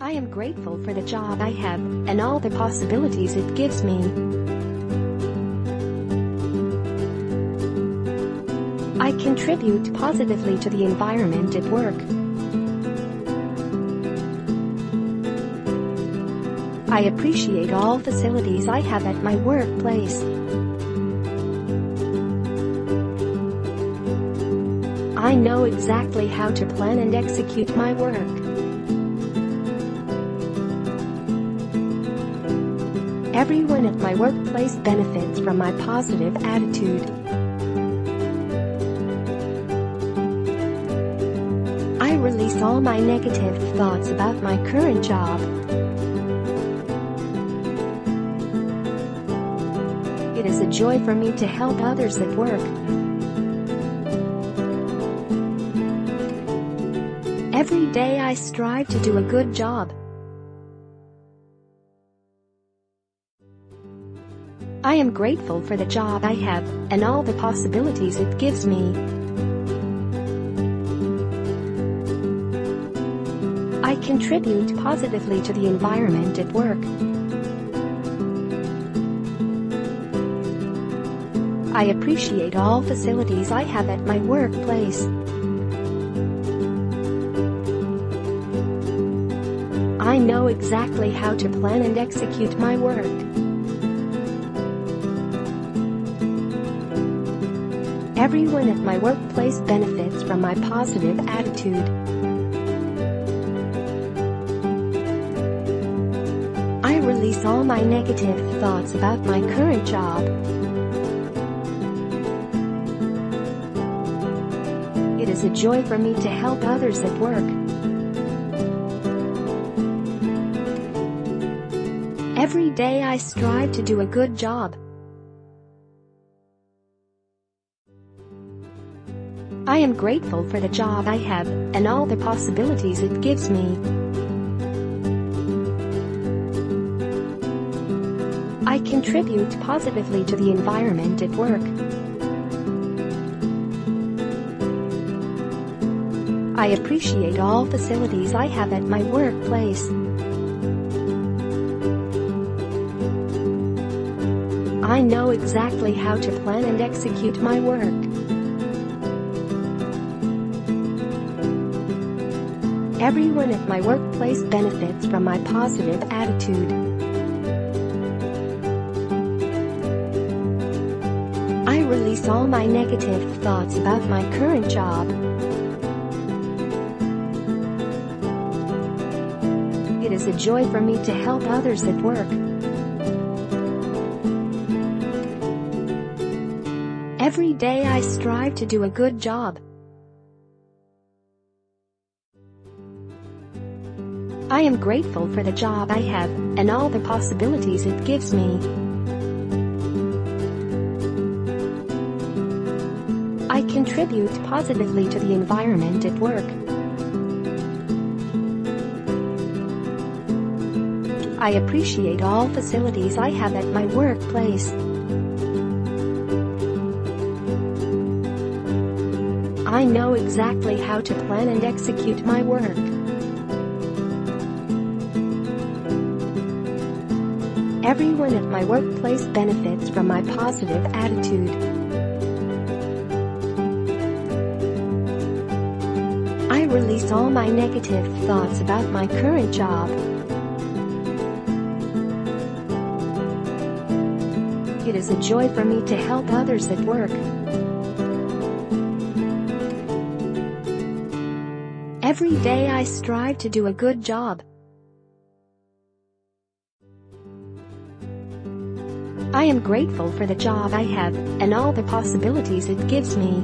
I am grateful for the job I have and all the possibilities it gives me. I contribute positively to the environment at work. I appreciate all facilities I have at my workplace. I know exactly how to plan and execute my work. Everyone at my workplace benefits from my positive attitude. I release all my negative thoughts about my current job. It is a joy for me to help others at work. Every day I strive to do a good job. I am grateful for the job I have and all the possibilities it gives me. I contribute positively to the environment at work. I appreciate all facilities I have at my workplace. I know exactly how to plan and execute my work. Everyone at my workplace benefits from my positive attitude. I release all my negative thoughts about my current job. It is a joy for me to help others at work. Every day I strive to do a good job. I am grateful for the job I have and all the possibilities it gives me. I contribute positively to the environment at work. I appreciate all facilities I have at my workplace. I know exactly how to plan and execute my work. Everyone at my workplace benefits from my positive attitude. I release all my negative thoughts about my current job. It is a joy for me to help others at work. Every day I strive to do a good job. I am grateful for the job I have and all the possibilities it gives me. I contribute positively to the environment at work. I appreciate all facilities I have at my workplace. I know exactly how to plan and execute my work. Everyone at my workplace benefits from my positive attitude. I release all my negative thoughts about my current job. It is a joy for me to help others at work. Every day I strive to do a good job. I am grateful for the job I have and all the possibilities it gives me.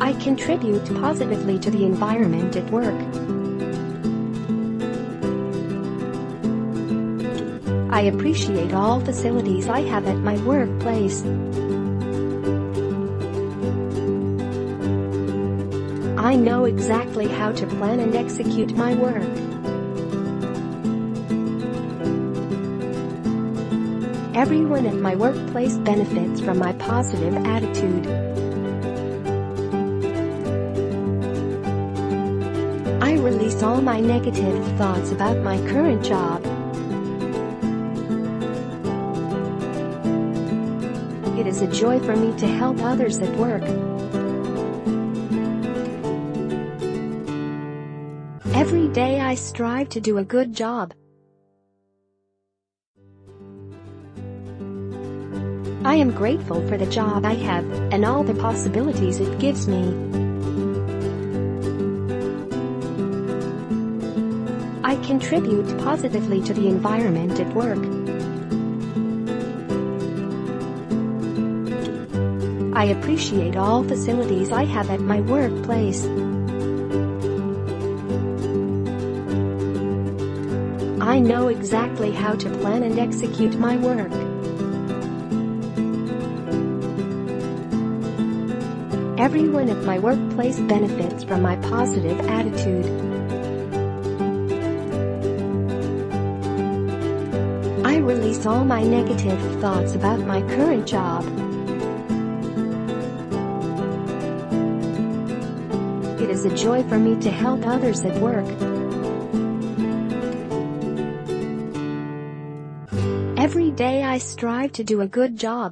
I contribute positively to the environment at work. I appreciate all facilities I have at my workplace. I know exactly how to plan and execute my work. Everyone at my workplace benefits from my positive attitude. release all my negative thoughts about my current job. It is a joy for me to help others at work. Every day I strive to do a good job. I am grateful for the job I have, and all the possibilities it gives me. I contribute positively to the environment at work. I appreciate all facilities I have at my workplace. I know exactly how to plan and execute my work. Everyone at my workplace benefits from my positive attitude. I release all my negative thoughts about my current job. It is a joy for me to help others at work. Every day I strive to do a good job.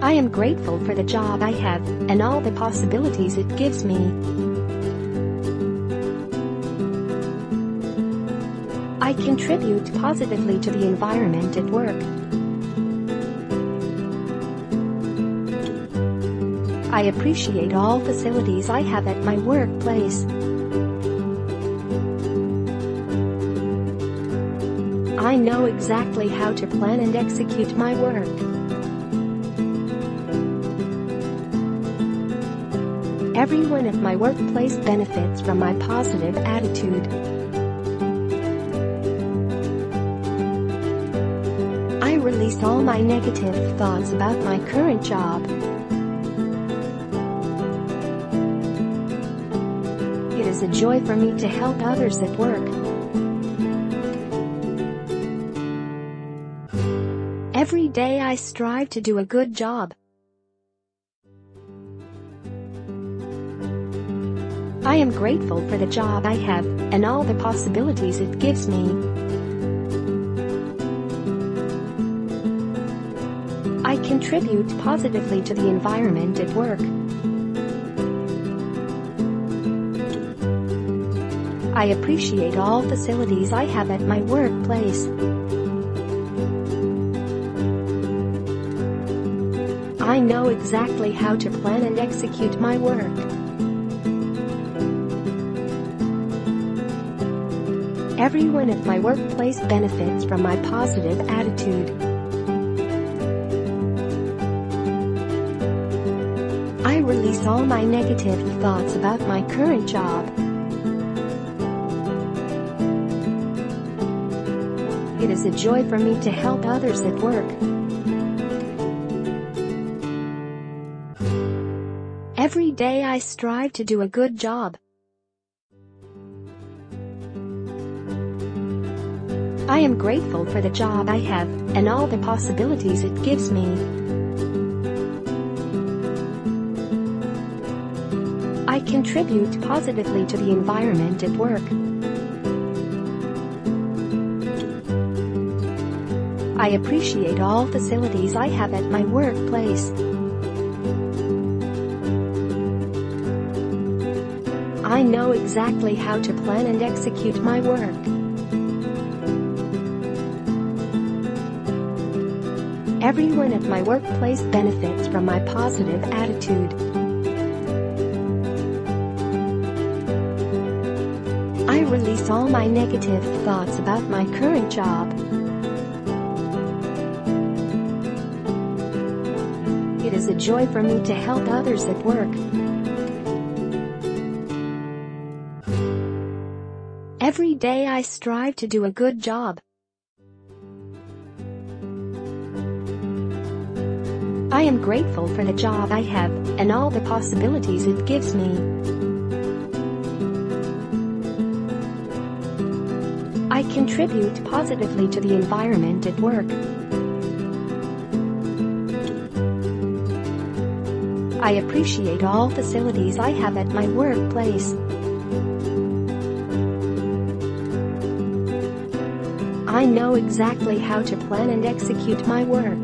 I am grateful for the job I have, and all the possibilities it gives me. I contribute positively to the environment at work. I appreciate all facilities I have at my workplace. I know exactly how to plan and execute my work. Everyone at my workplace benefits from my positive attitude. I release all my negative thoughts about my current job. It is a joy for me to help others at work. Every day I strive to do a good job. I am grateful for the job I have, and all the possibilities it gives me. I contribute positively to the environment at work. I appreciate all facilities I have at my workplace. I know exactly how to plan and execute my work. Everyone at my workplace benefits from my positive attitude. I release all my negative thoughts about my current job. It is a joy for me to help others at work. Every day I strive to do a good job. I am grateful for the job I have, and all the possibilities it gives me. I contribute positively to the environment at work. I appreciate all facilities I have at my workplace. I know exactly how to plan and execute my work. Everyone at my workplace benefits from my positive attitude. I release all my negative thoughts about my current job. It is a joy for me to help others at work. Every day I strive to do a good job. I am grateful for the job I have, and all the possibilities it gives me. I contribute positively to the environment at work. I I appreciate all facilities I have at my workplace. I know exactly how to plan and execute my work.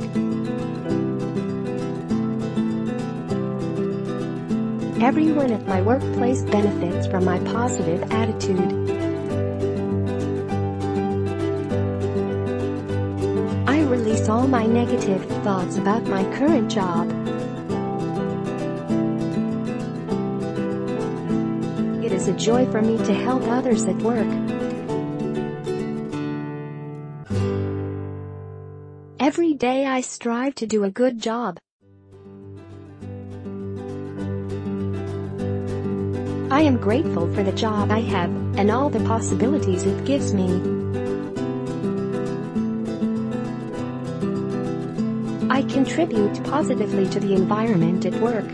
Everyone at my workplace benefits from my positive attitude. I release all my negative thoughts about my current job. It is a joy for me to help others at work. Every day I strive to do a good job. I am grateful for the job I have and all the possibilities it gives me. I contribute positively to the environment at work.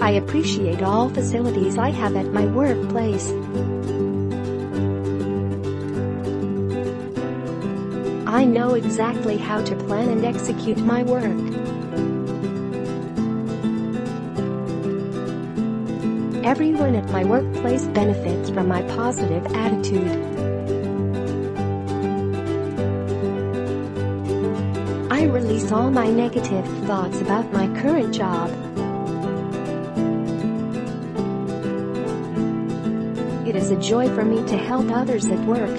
I appreciate all facilities I have at my workplace. I know exactly how to plan and execute my work. Everyone at my workplace benefits from my positive attitude. I release all my negative thoughts about my current job. It is a joy for me to help others at work.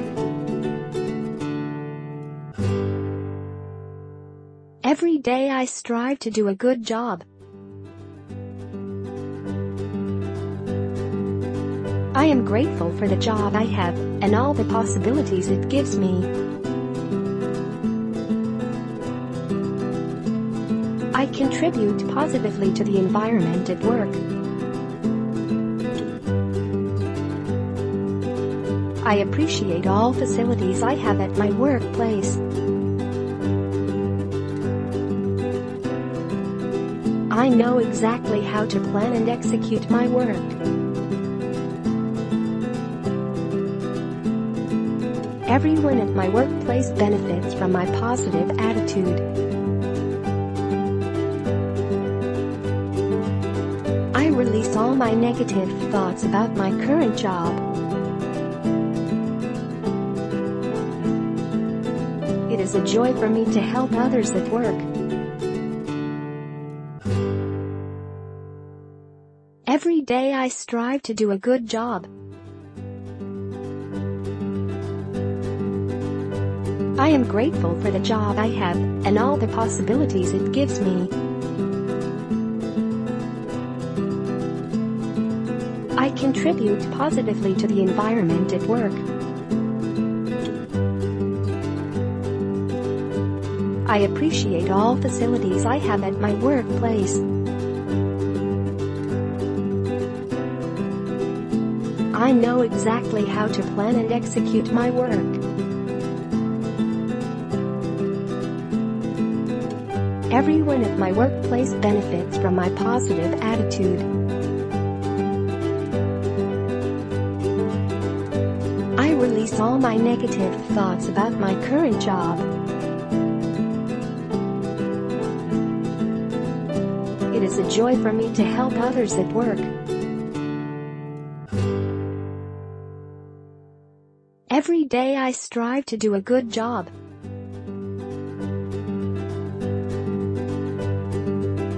Every day I strive to do a good job. I am grateful for the job I have and all the possibilities it gives me. I contribute positively to the environment at work. I appreciate all facilities I have at my workplace. I know exactly how to plan and execute my work. Everyone at my workplace benefits from my positive attitude. I release all my negative thoughts about my current job. It is a joy for me to help others at work. Every day I strive to do a good job. I am grateful for the job I have and all the possibilities it gives me. I contribute positively to the environment at work. I appreciate all facilities I have at my workplace. I know exactly how to plan and execute my work. Everyone at my workplace benefits from my positive attitude. I release all my negative thoughts about my current job. It is a joy for me to help others at work. Every day I strive to do a good job.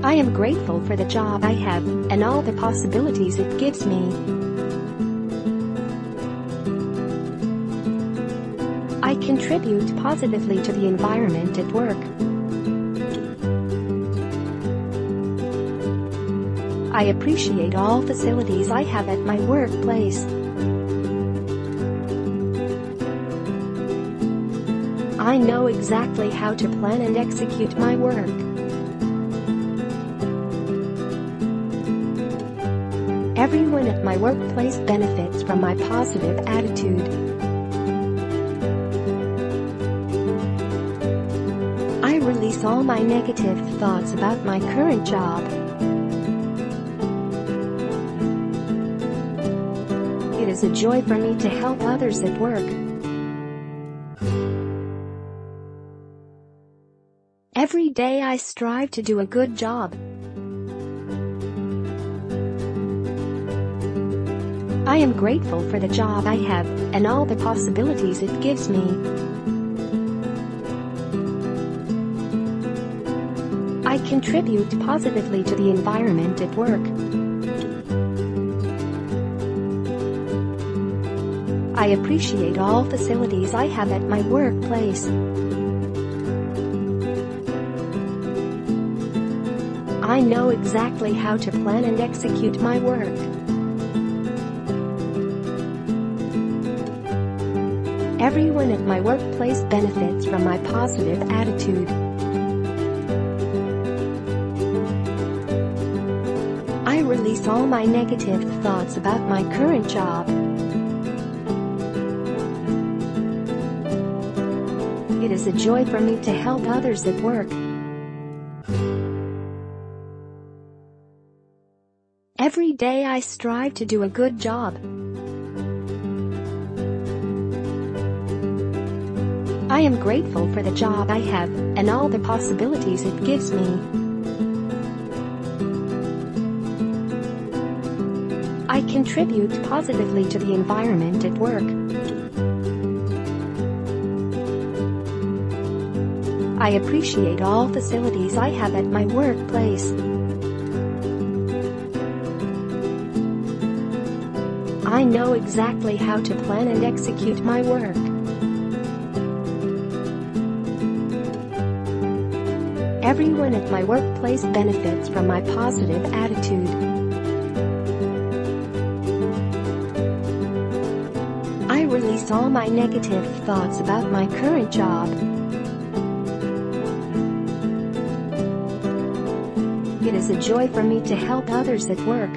I am grateful for the job I have and all the possibilities it gives me. I contribute positively to the environment at work. I appreciate all facilities I have at my workplace. I know exactly how to plan and execute my work. Everyone at my workplace benefits from my positive attitude. I release all my negative thoughts about my current job. It is a joy for me to help others at work. Every day I strive to do a good job. I am grateful for the job I have and all the possibilities it gives me. I contribute positively to the environment at work. I appreciate all facilities I have at my workplace. I know exactly how to plan and execute my work. Everyone at my workplace benefits from my positive attitude. I release all my negative thoughts about my current job. It is a joy for me to help others at work. Every day I strive to do a good job. I am grateful for the job I have and all the possibilities it gives me. I contribute positively to the environment at work. I appreciate all facilities I have at my workplace. I know exactly how to plan and execute my work. Everyone at my workplace benefits from my positive attitude. I release all my negative thoughts about my current job. It is a joy for me to help others at work.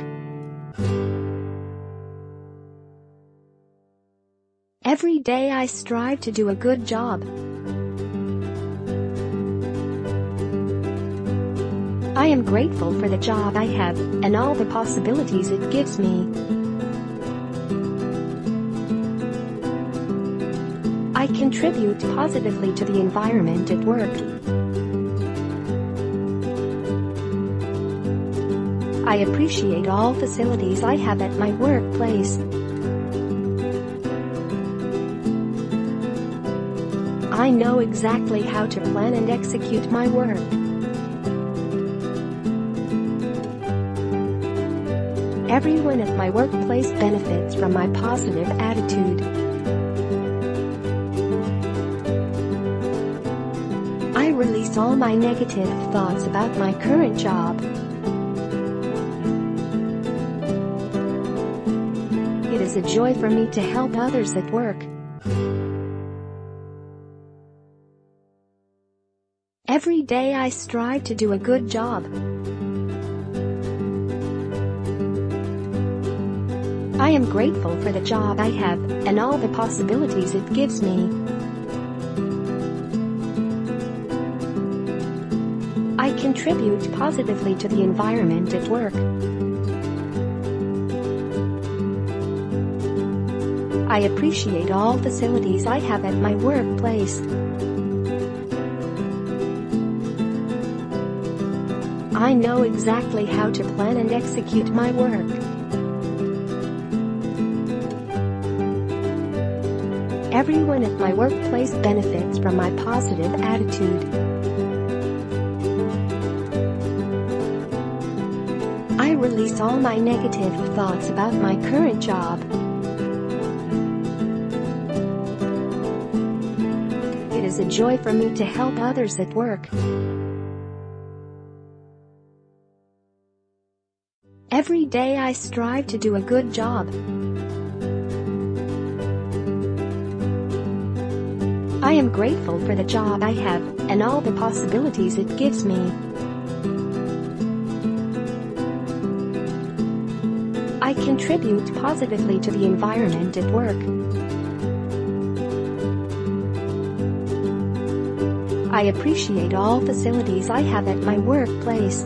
Every day I strive to do a good job. I am grateful for the job I have and all the possibilities it gives me. I contribute positively to the environment at work. I appreciate all facilities I have at my workplace. I know exactly how to plan and execute my work. Everyone at my workplace benefits from my positive attitude. I release all my negative thoughts about my current job. It is a joy for me to help others at work. Every day I strive to do a good job. I am grateful for the job I have and all the possibilities it gives me. I contribute positively to the environment at work. I appreciate all facilities I have at my workplace. I know exactly how to plan and execute my work. Everyone at my workplace benefits from my positive attitude. I release all my negative thoughts about my current job. It is a joy for me to help others at work. Every day I strive to do a good job. I am grateful for the job I have and all the possibilities it gives me. I contribute positively to the environment at work. I appreciate all facilities I have at my workplace.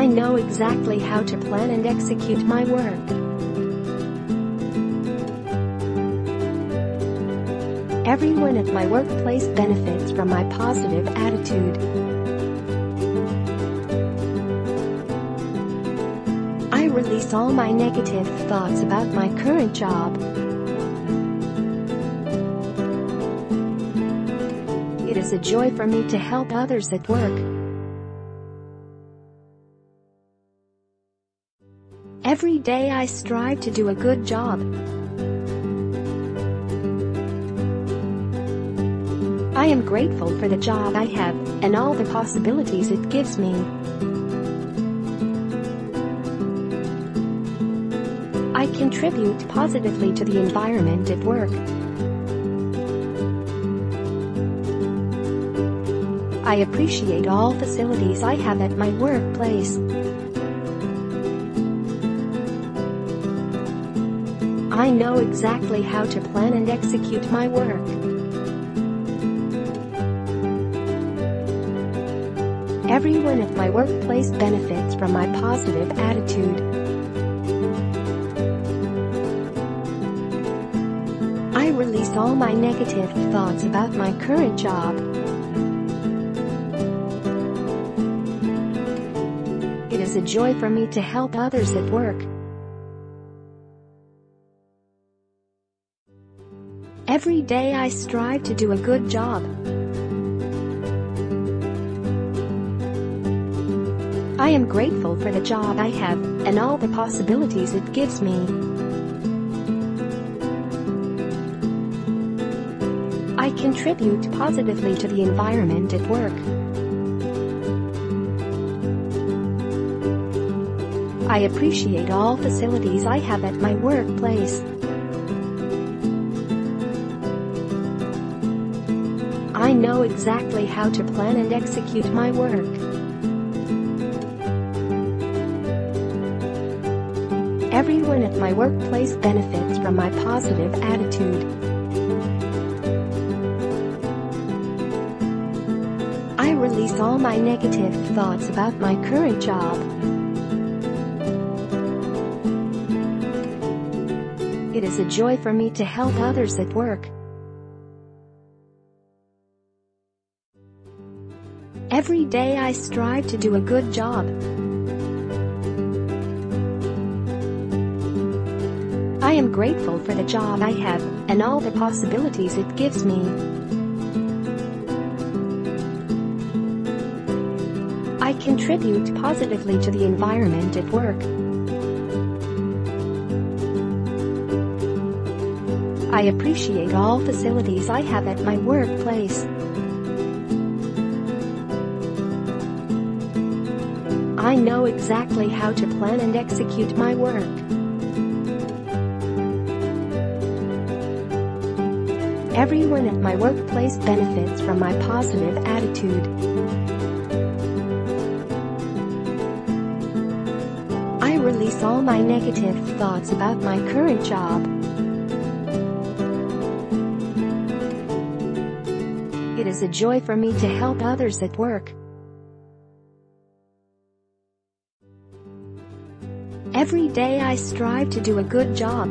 I know exactly how to plan and execute my work. Everyone at my workplace benefits from my positive attitude. I release all my negative thoughts about my current job. It is a joy for me to help others at work. Every day I strive to do a good job. I am grateful for the job I have and all the possibilities it gives me. I contribute positively to the environment at work. I appreciate all facilities I have at my workplace. I know exactly how to plan and execute my work. Everyone at my workplace benefits from my positive attitude. I release all my negative thoughts about my current job. It is a joy for me to help others at work. Every day I strive to do a good job. I am grateful for the job I have and all the possibilities it gives me. I contribute positively to the environment at work. I appreciate all facilities I have at my workplace. I know exactly how to plan and execute my work. Everyone at my workplace benefits from my positive attitude. I release all my negative thoughts about my current job. It is a joy for me to help others at work. Every day I strive to do a good job. I am grateful for the job I have and all the possibilities it gives me. I contribute positively to the environment at work. I appreciate all facilities I have at my workplace. I know exactly how to plan and execute my work. Everyone at my workplace benefits from my positive attitude. I release all my negative thoughts about my current job. It is a joy for me to help others at work. Every day I strive to do a good job.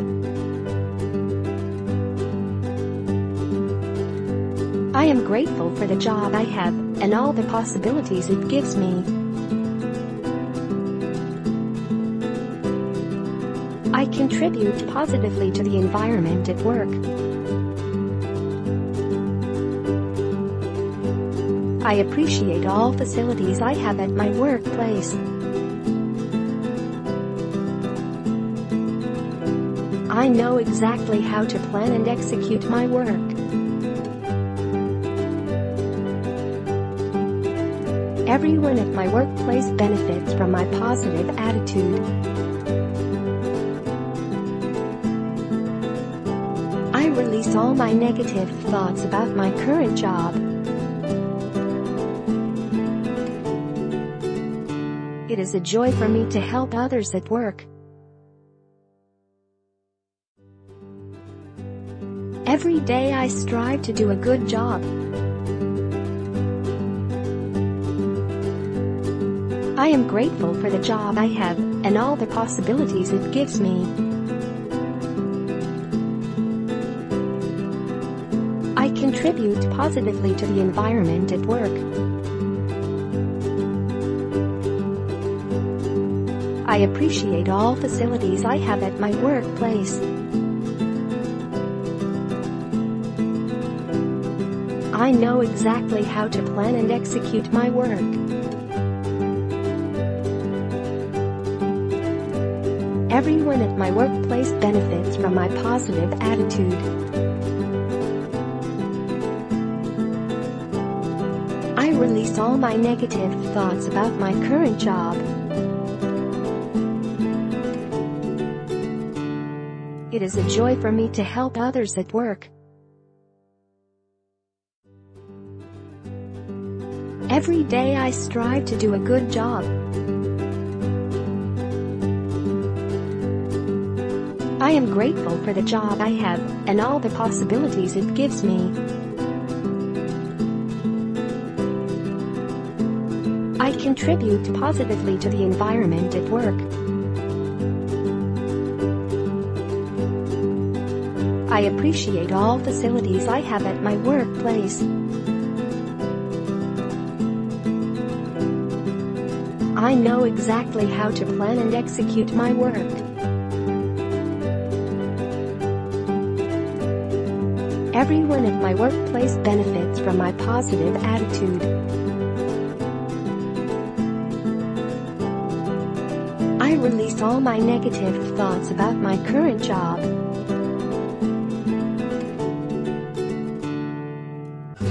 I am grateful for the job I have and all the possibilities it gives me. I contribute positively to the environment at work. I appreciate all facilities I have at my workplace. I know exactly how to plan and execute my work. Everyone at my workplace benefits from my positive attitude. I release all my negative thoughts about my current job. It is a joy for me to help others at work. Every day I strive to do a good job. I am grateful for the job I have and all the possibilities it gives me. I contributes positively to the environment at work. I appreciate all facilities I have at my workplace. I know exactly how to plan and execute my work. Everyone at my workplace benefits from my positive attitude. I release all my negative thoughts about my current job. It is a joy for me to help others at work. Every day I strive to do a good job. I am grateful for the job I have and all the possibilities it gives me. I contribute positively to the environment at work. I appreciate all facilities I have at my workplace. I know exactly how to plan and execute my work. Everyone at my workplace benefits from my positive attitude. I release all my negative thoughts about my current job.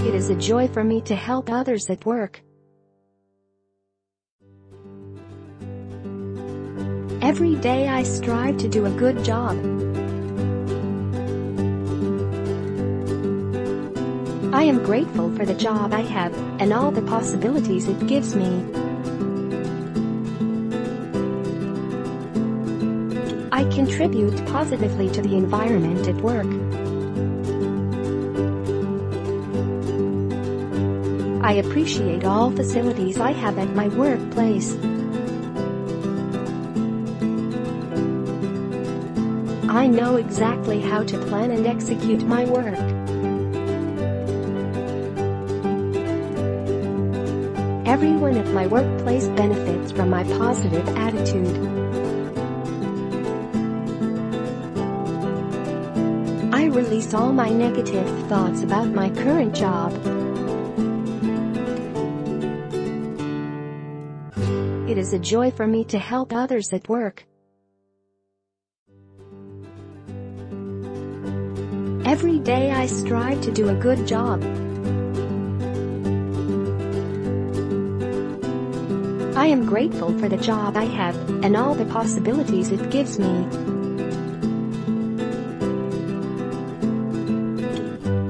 It is a joy for me to help others at work. Every day I strive to do a good job. I am grateful for the job I have and all the possibilities it gives me. I contribute positively to the environment at work. I appreciate all facilities I have at my workplace. I know exactly how to plan and execute my work. Everyone at my workplace benefits from my positive attitude. I release all my negative thoughts about my current job. It is a joy for me to help others at work. Every day I strive to do a good job. I am grateful for the job I have and all the possibilities it gives me.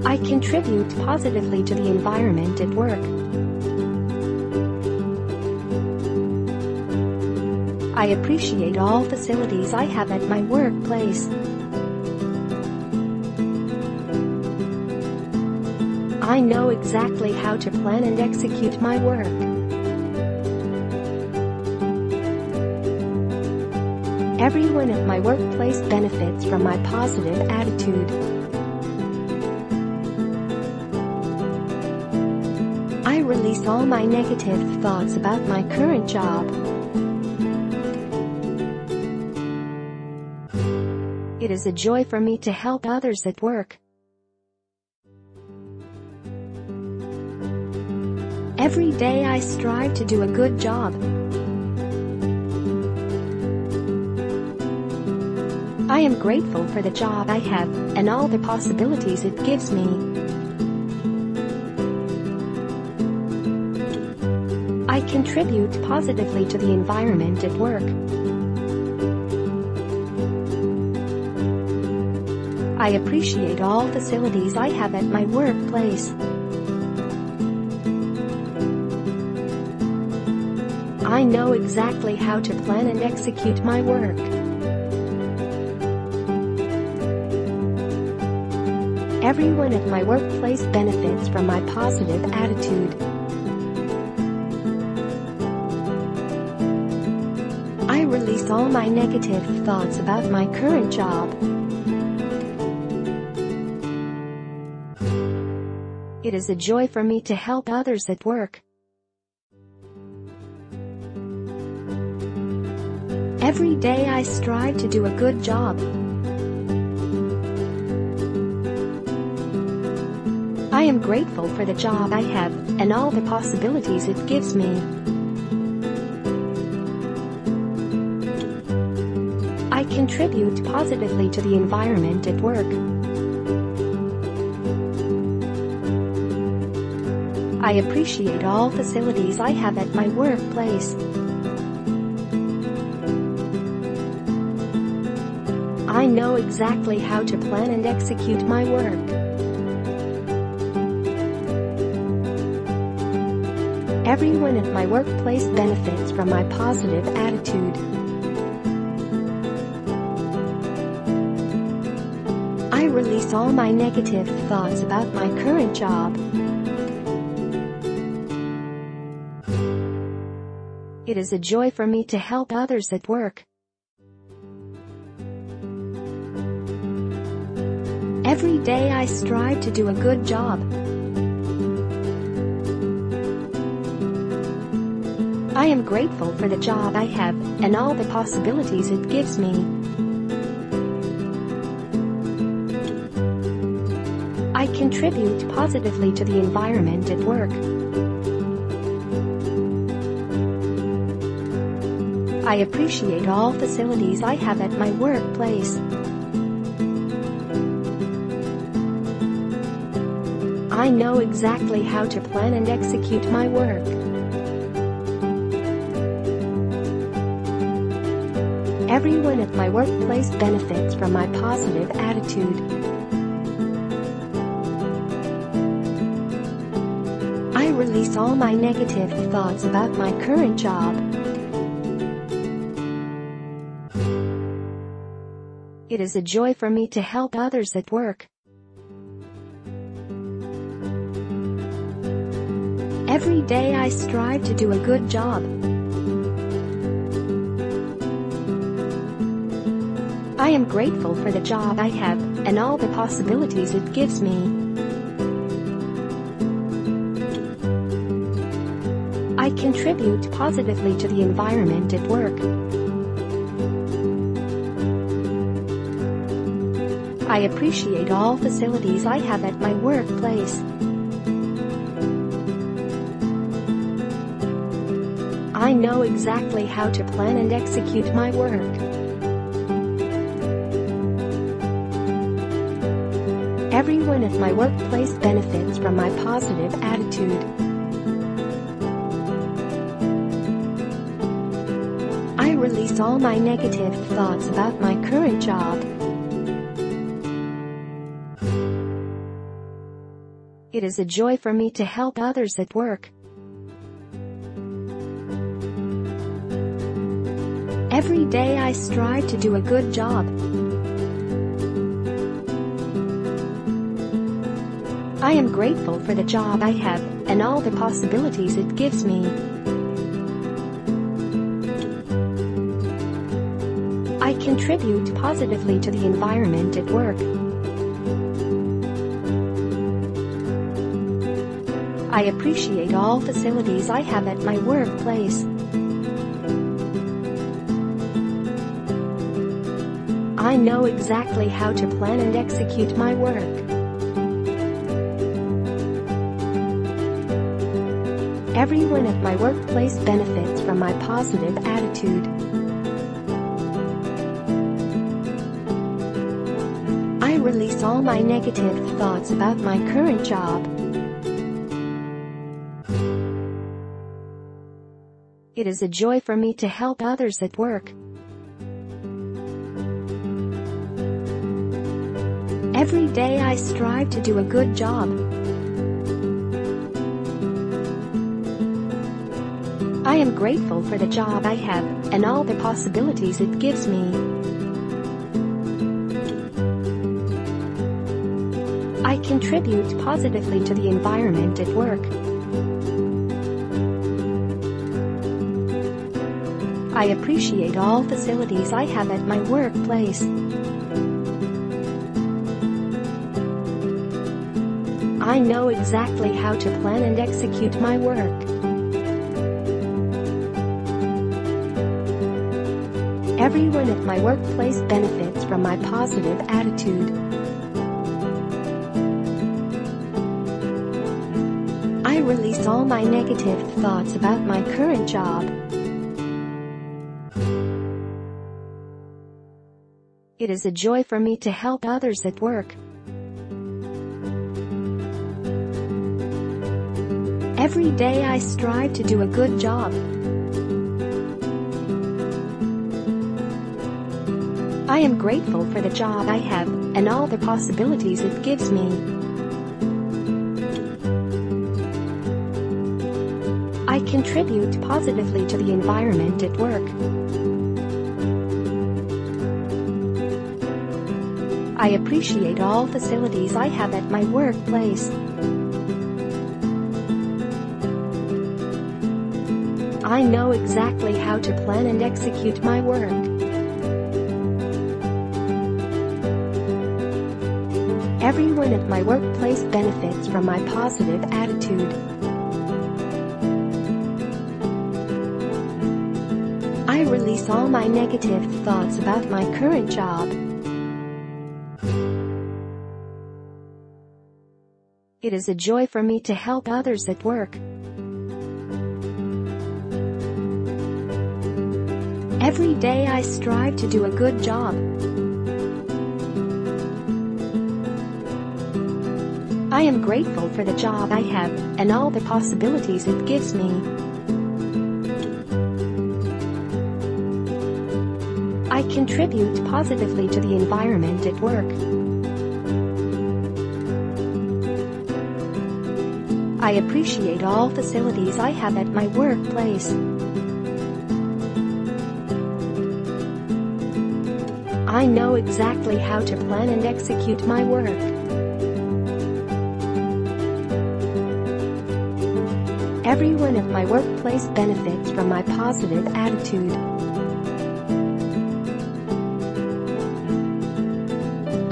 I contribute positively to the environment at work. I appreciate all facilities I have at my workplace. I know exactly how to plan and execute my work. Everyone at my workplace benefits from my positive attitude. I release all my negative thoughts about my current job. It is a joy for me to help others at work. Every day I strive to do a good job. I am grateful for the job I have and all the possibilities it gives me. I contribute positively to the environment at work. I appreciate all facilities I have at my workplace. I know exactly how to plan and execute my work. Everyone at my workplace benefits from my positive attitude. I release all my negative thoughts about my current job. It is a joy for me to help others at work. Every day I strive to do a good job. I am grateful for the job I have and all the possibilities it gives me. I contribute positively to the environment at work. I appreciate all facilities I have at my workplace. I know exactly how to plan and execute my work. Everyone at my workplace benefits from my positive attitude. I release all my negative thoughts about my current job. It is a joy for me to help others at work. Every day I strive to do a good job. I am grateful for the job I have and all the possibilities it gives me. I contribute positively to the environment at work. I appreciate all facilities I have at my workplace. I know exactly how to plan and execute my work. Everyone at my workplace benefits from my positive attitude. I release all my negative thoughts about my current job. It is a joy for me to help others at work. Every day I strive to do a good job. I am grateful for the job I have and all the possibilities it gives me. I contribute positively to the environment at work. I appreciate all facilities I have at my workplace. I know exactly how to plan and execute my work. Everyone at my workplace benefits from my positive attitude. I release all my negative thoughts about my current job. It is a joy for me to help others at work. Every day I strive to do a good job. I am grateful for the job I have and all the possibilities it gives me. I contribute positively to the environment at work. I appreciate all facilities I have at my workplace. I know exactly how to plan and execute my work. Everyone at my workplace benefits from my positive attitude. I release all my negative thoughts about my current job. It is a joy for me to help others at work. Every day I strive to do a good job. I am grateful for the job I have and all the possibilities it gives me. I contribute positively to the environment at work. I appreciate all facilities I have at my workplace. I know exactly how to plan and execute my work. Everyone at my workplace benefits from my positive attitude. I release all my negative thoughts about my current job. It is a joy for me to help others at work. Every day I strive to do a good job. I am grateful for the job I have and all the possibilities it gives me. I contribute positively to the environment at work. I appreciate all facilities I have at my workplace. I know exactly how to plan and execute my work. Everyone at my workplace benefits from my positive attitude. I release all my negative thoughts about my current job. It is a joy for me to help others at work. Every day I strive to do a good job. I am grateful for the job I have and all the possibilities it gives me. I contribute positively to the environment at work. I appreciate all facilities I have at my workplace. I know exactly how to plan and execute my work. Everyone at my workplace benefits from my positive attitude.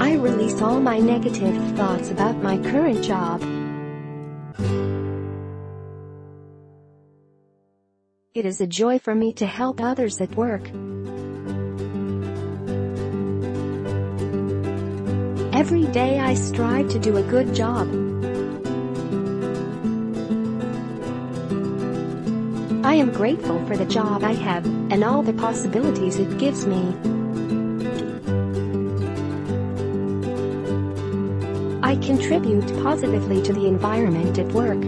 I release all my negative thoughts about my current job. It is a joy for me to help others at work. Every day I strive to do a good job. I am grateful for the job I have and all the possibilities it gives me. I contribute positively to the environment at work.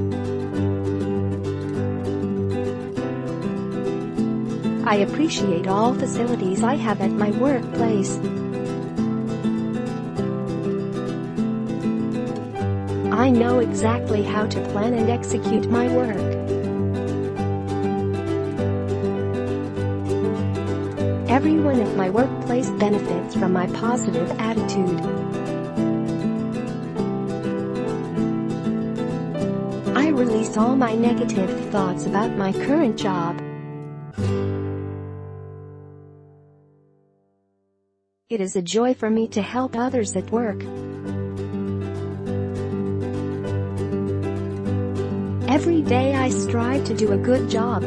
I appreciate all facilities I have at my workplace. I know exactly how to plan and execute my work. Everyone at my workplace benefits from my positive attitude. I release all my negative thoughts about my current job. It is a joy for me to help others at work. Every day I strive to do a good job.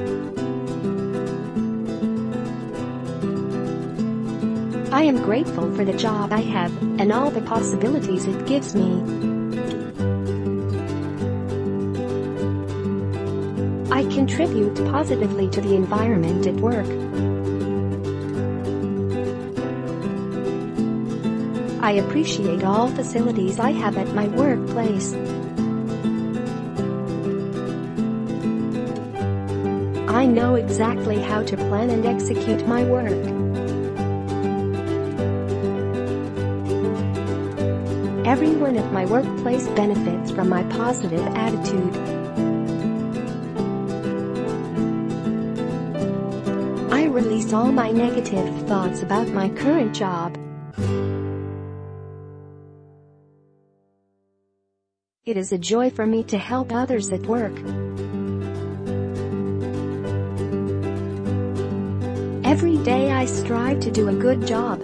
I am grateful for the job I have and all the possibilities it gives me. I contribute positively to the environment at work. I appreciate all facilities I have at my workplace. I know exactly how to plan and execute my work. Everyone at my workplace benefits from my positive attitude. I release all my negative thoughts about my current job. It is a joy for me to help others at work. Every day I strive to do a good job.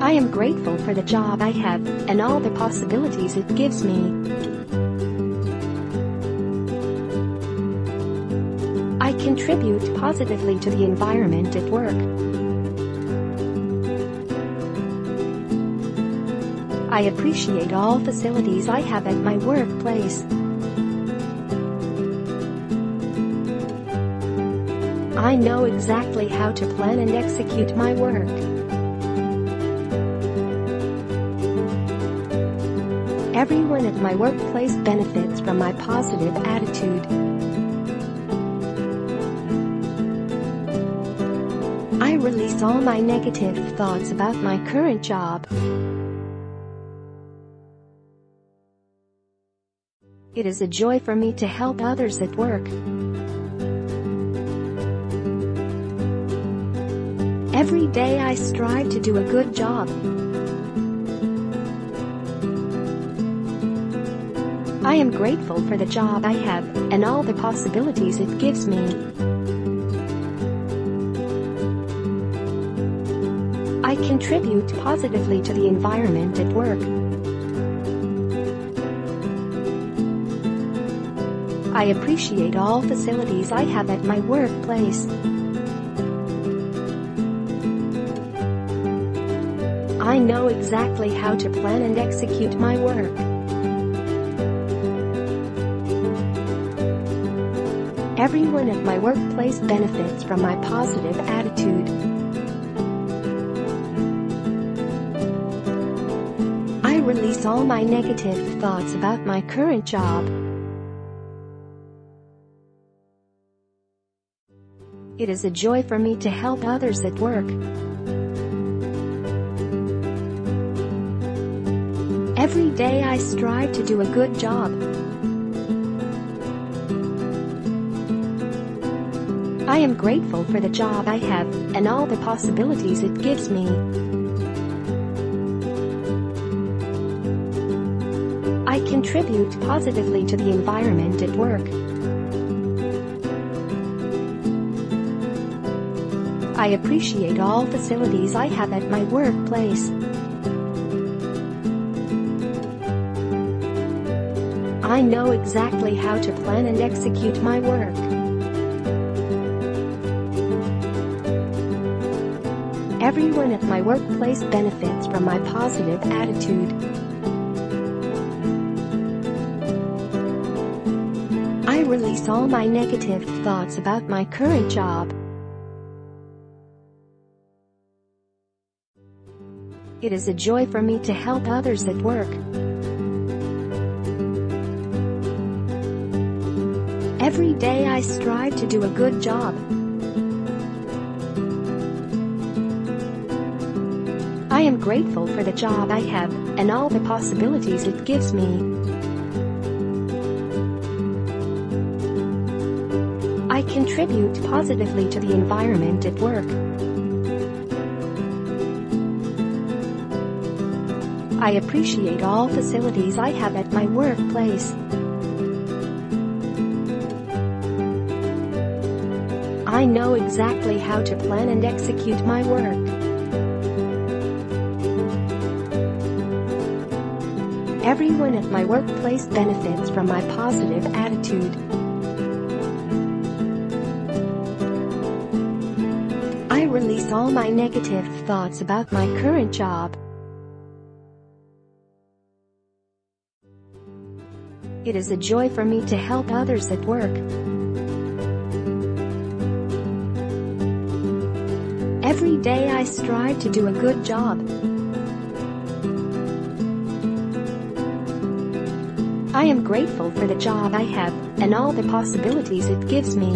I I am grateful for the job I have and all the possibilities it gives me. I contribute positively to the environment at work. I appreciate all facilities I have at my workplace. I know exactly how to plan and execute my work. Everyone at my workplace benefits from my positive attitude. I release all my negative thoughts about my current job. It is a joy for me to help others at work. Every day I strive to do a good job. I am grateful for the job I have and all the possibilities it gives me. I contribute positively to the environment at work. I appreciate all facilities I have at my workplace. I know exactly how to plan and execute my work. Everyone at my workplace benefits from my positive attitude. I release all my negative thoughts about my current job. It is a joy for me to help others at work. Every day I strive to do a good job. I am grateful for the job I have and all the possibilities it gives me. I contribute positively to the environment at work. I appreciate all facilities I have at my workplace. I know exactly how to plan and execute my work. Everyone at my workplace benefits from my positive attitude. I release all my negative thoughts about my current job. It is a joy for me to help others at work. Every day I strive to do a good job. I am grateful for the job I have and all the possibilities it gives me. I contribute positively to the environment at work. I appreciate all facilities I have at my workplace. I know exactly how to plan and execute my work. Everyone at my workplace benefits from my positive attitude. I release all my negative thoughts about my current job. It is a joy for me to help others at work. Every day I strive to do a good job. I am grateful for the job I have and all the possibilities it gives me.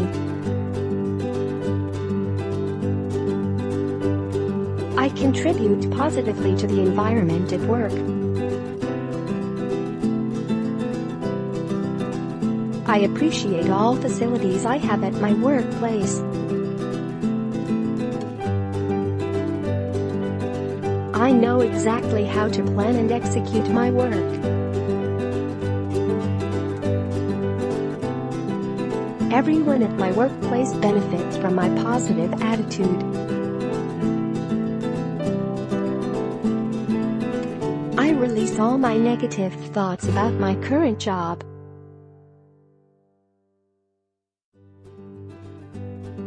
I contribute positively to the environment at work. I appreciate all facilities I have at my workplace. I know exactly how to plan and execute my work. Everyone at my workplace benefits from my positive attitude. release all my negative thoughts about my current job.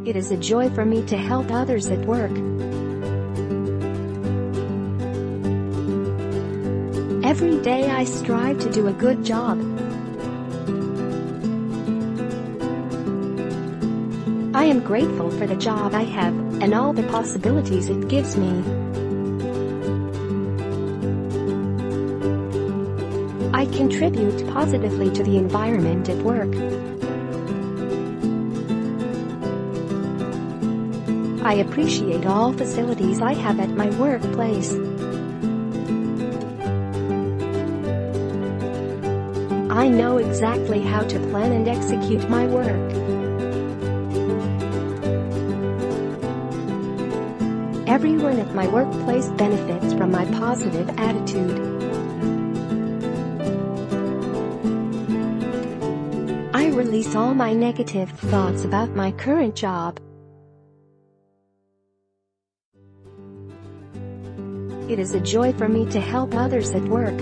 It is a joy for me to help others at work. Every day I strive to do a good job. I am grateful for the job I have and all the possibilities it gives me. I contribute positively to the environment at work. I appreciate all facilities I have at my workplace. I know exactly how to plan and execute my work. Everyone at my workplace benefits from my positive attitude. I release all my negative thoughts about my current job. It is a joy for me to help others at work.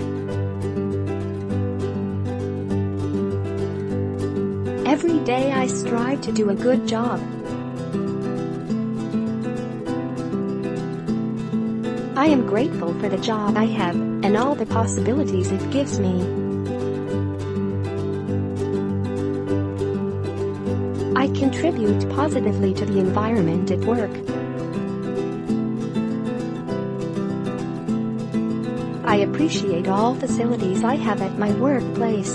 Every day I strive to do a good job. I am grateful for the job I have and all the possibilities it gives me. I contribute positively to the environment at work. I appreciate all facilities I have at my workplace.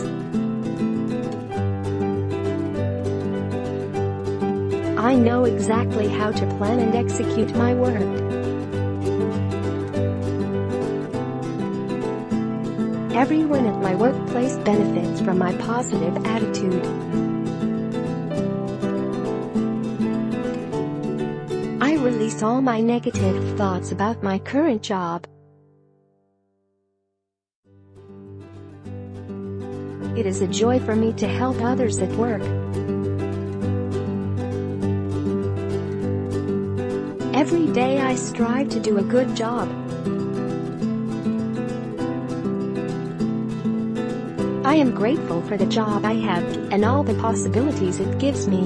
I know exactly how to plan and execute my work. Everyone at my workplace benefits from my positive attitude. I release all my negative thoughts about my current job. It is a joy for me to help others at work. Every day I strive to do a good job. I am grateful for the job I have and all the possibilities it gives me.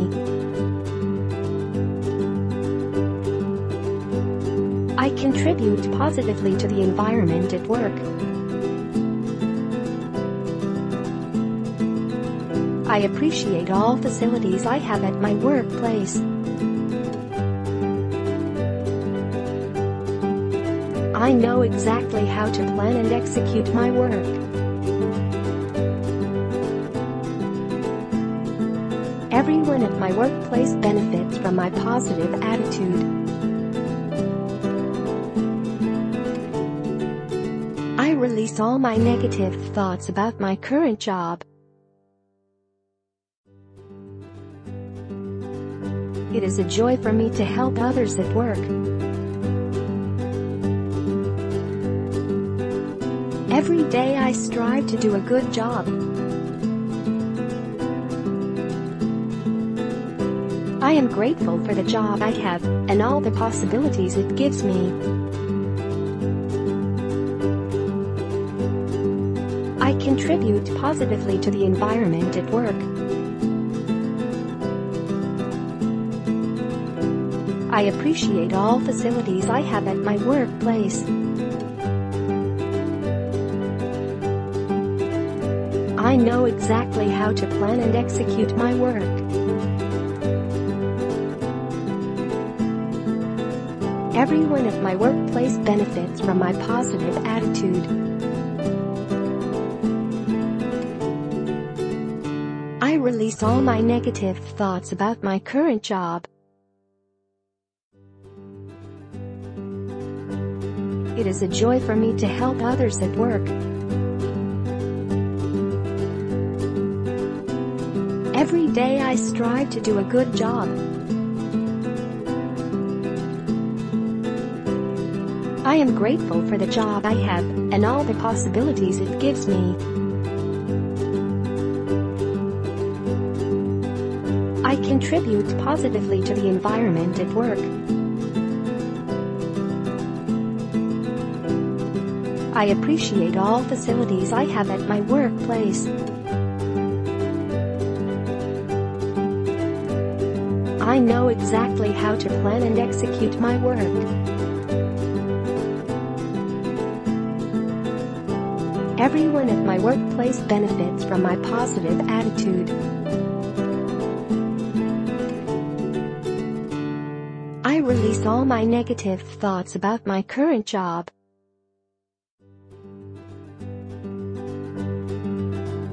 I contribute positively to the environment at work. I appreciate all facilities I have at my workplace. I know exactly how to plan and execute my work. Everyone at my workplace benefits from my positive attitude. I release all my negative thoughts about my current job. It is a joy for me to help others at work. Every day I strive to do a good job. I am grateful for the job I have and all the possibilities it gives me. I contribute positively to the environment at work. I appreciate all facilities I have at my workplace. I know exactly how to plan and execute my work. Everyone at my workplace benefits from my positive attitude. I release all my negative thoughts about my current job. It is a joy for me to help others at work. Every day I strive to do a good job. I am grateful for the job I have and all the possibilities it gives me. I contribute positively to the environment at work. I appreciate all facilities I have at my workplace. I know exactly how to plan and execute my work. Everyone at my workplace benefits from my positive attitude. I release all my negative thoughts about my current job.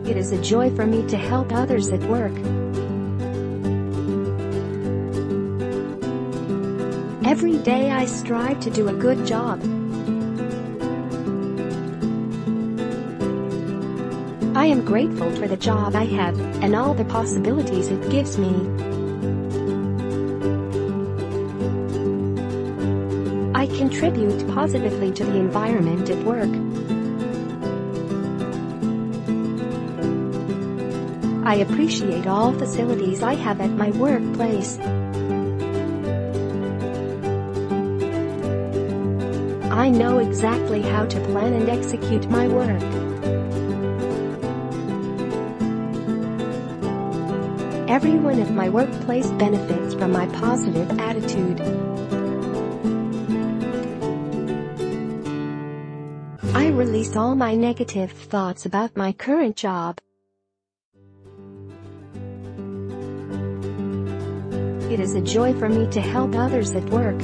It is a joy for me to help others at work. Every day I strive to do a good job. I am grateful for the job I have and all the possibilities it gives me. I contribute positively to the environment at work. I appreciate all facilities I have at my workplace. I know exactly how to plan and execute my work. Everyone at my workplace benefits from my positive attitude. I release all my negative thoughts about my current job. It is a joy for me to help others at work.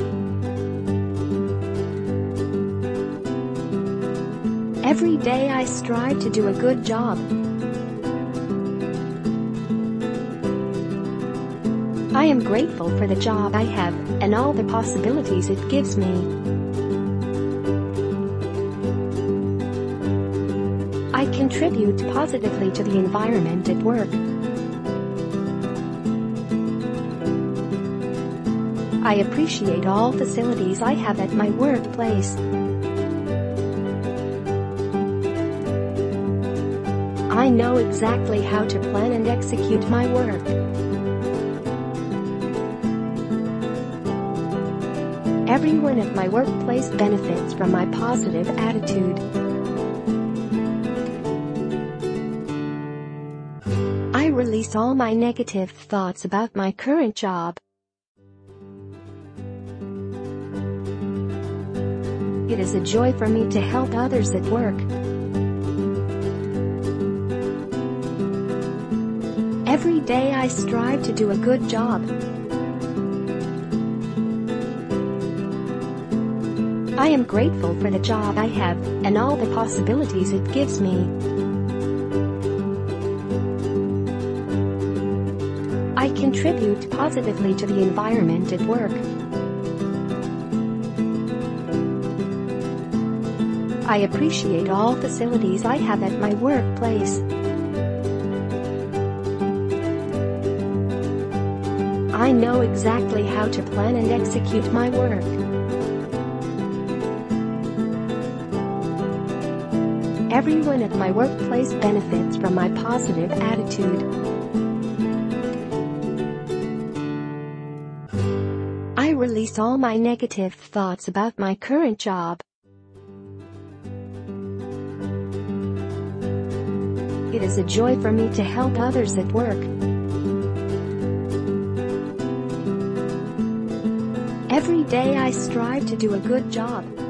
Every day I strive to do a good job. I am grateful for the job I have and all the possibilities it gives me. I contribute positively to the environment at work. I appreciate all facilities I have at my workplace. I know exactly how to plan and execute my work. Everyone at my workplace benefits from my positive attitude. I release all my negative thoughts about my current job. It is a joy for me to help others at work. Every day I strive to do a good job. I am grateful for the job I have and all the possibilities it gives me. I contribute positively to the environment at work. I appreciate all facilities I have at my workplace. I know exactly how to plan and execute my work. Everyone at my workplace benefits from my positive attitude. I release all my negative thoughts about my current job. It is a joy for me to help others at work. Every day I strive to do a good job.